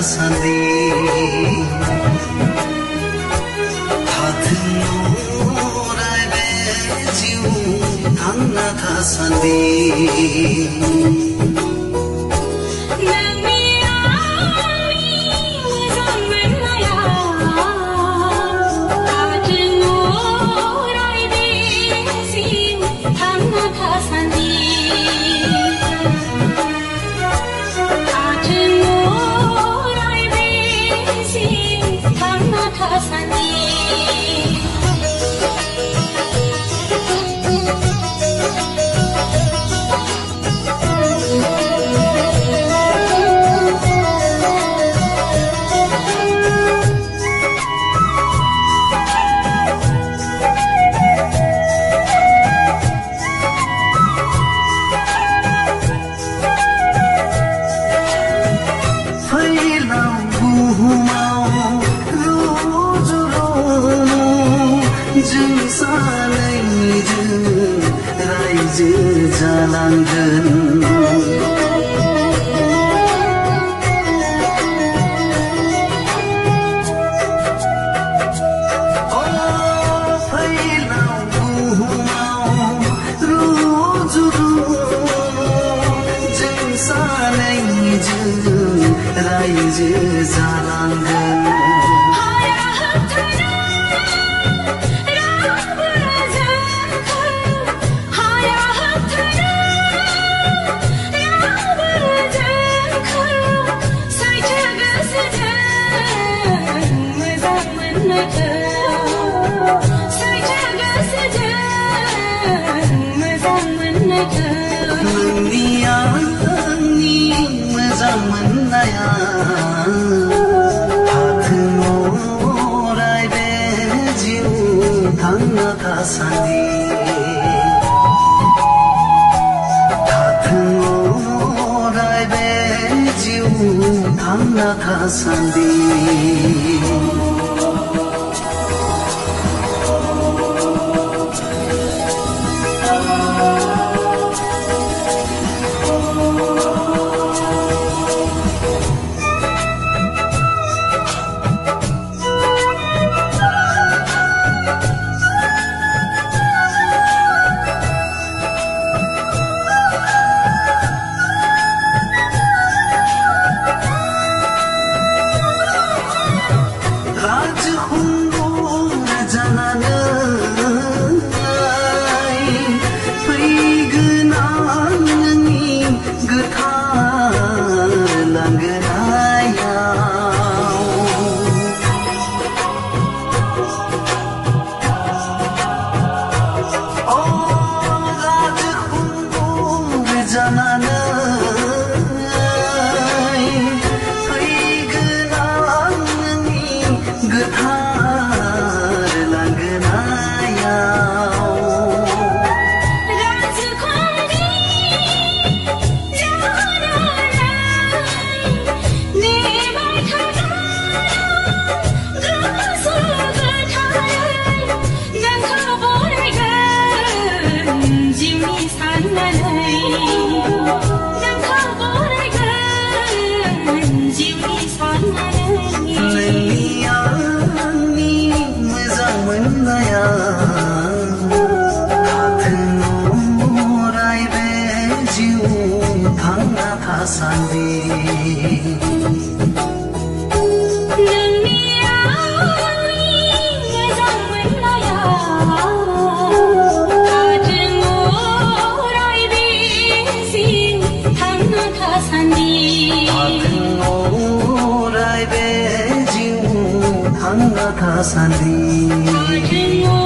Thank you. I'm not a